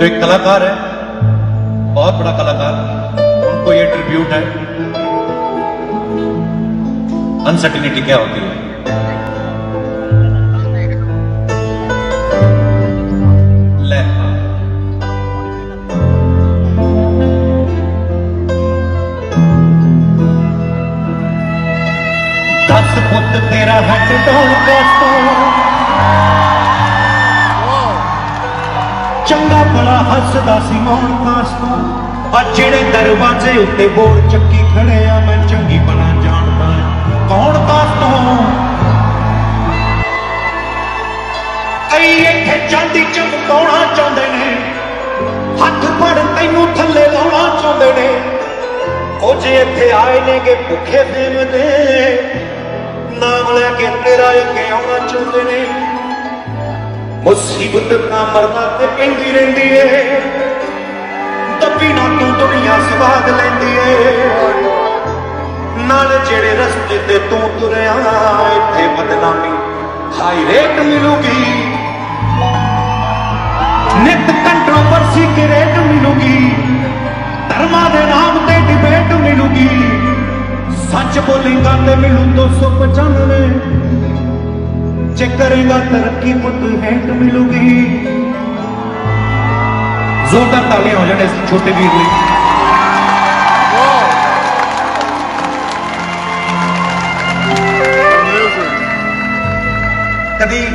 जो एक कलाकार है, बहुत बड़ा कलाकार, उनको ये ट्रिब्यूट है। अनसर्टिनिटी क्या होती है? ले दस फुट तेरा हट डाउन दोस्तों, चंगा भला हसदा सी मौन पास तो जेड़े दरवाजे उत्ते बोर चक्की खड़े आ, मैं चंगी भला जानता कौन पास तो कई इत्थे चांदी चमकाउणा चाहते ने, हथ पड़ तैनू थले लाउणा चाहते ने, कुछ इत्थे आए ने के भुखे फेम दे नाम लैके तेरा अगे आउणा चाहते ने। मुसीबत ना मरदा ते पेंदी रहिंदी है, दबी ना तू दुनिया स्वाद लैंदी है, नाले जेड़े रस्ते ते तू तुरिया इत्थे बदनामी हाई रेट मिलूगी, नित कंट्रोवर्सी की रेट मिलूगी, धर्मा दे नाम ते डिबेट मिलूगी, सच बोलेगा ते मिलू 295, जे करेगा तरक्की पुत हेट मिलूगी। जोरदार तालियां हो जाने छोटे वीर ने। कभी